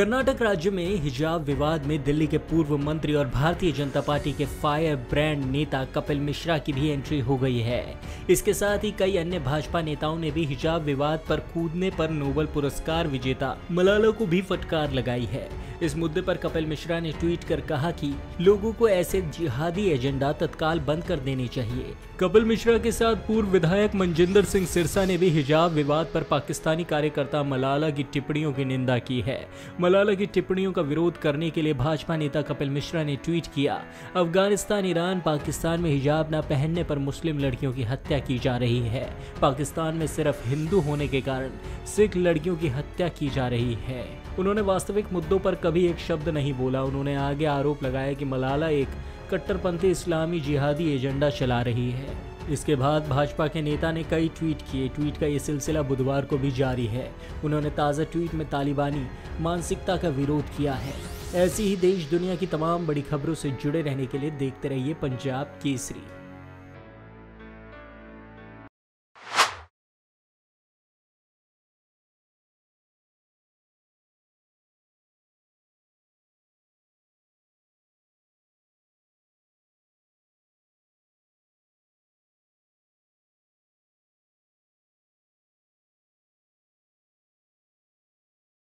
कर्नाटक राज्य में हिजाब विवाद में दिल्ली के पूर्व मंत्री और भारतीय जनता पार्टी के फायर ब्रांड नेता कपिल मिश्रा की भी एंट्री हो गई है। इसके साथ ही कई अन्य भाजपा नेताओं ने भी हिजाब विवाद पर कूदने पर नोबेल पुरस्कार विजेता मलाला को भी फटकार लगाई है। इस मुद्दे पर कपिल मिश्रा ने ट्वीट कर कहा कि लोगों को ऐसे जिहादी एजेंडा तत्काल बंद कर देने चाहिए। कपिल मिश्रा के साथ पूर्व विधायक मंजिंदर सिंह सिरसा ने भी हिजाब विवाद पर पाकिस्तानी कार्यकर्ता मलाला की टिप्पणियों की निंदा की है। मलाला की टिप्पणियों का विरोध करने के लिए भाजपा नेता कपिल मिश्रा ने ट्वीट किया, अफगानिस्तान, ईरान, पाकिस्तान में हिजाब न पहनने पर मुस्लिम लड़कियों की हत्या की जा रही है। पाकिस्तान में सिर्फ हिंदू होने के कारण सिख लड़कियों की हत्या की जा रही है। उन्होंने वास्तविक मुद्दों पर कभी एक शब्द नहीं बोला। उन्होंने आगे आरोप लगाया कि मलाला एक कट्टरपंथी इस्लामी जिहादी एजेंडा चला रही है। इसके बाद भाजपा के नेता ने कई ट्वीट किए। ट्वीट का ये सिलसिला बुधवार को भी जारी है। उन्होंने ताज़ा ट्वीट में तालिबानी मानसिकता का विरोध किया है। ऐसी ही देश दुनिया की तमाम बड़ी खबरों से जुड़े रहने के लिए देखते रहिए पंजाब केसरी।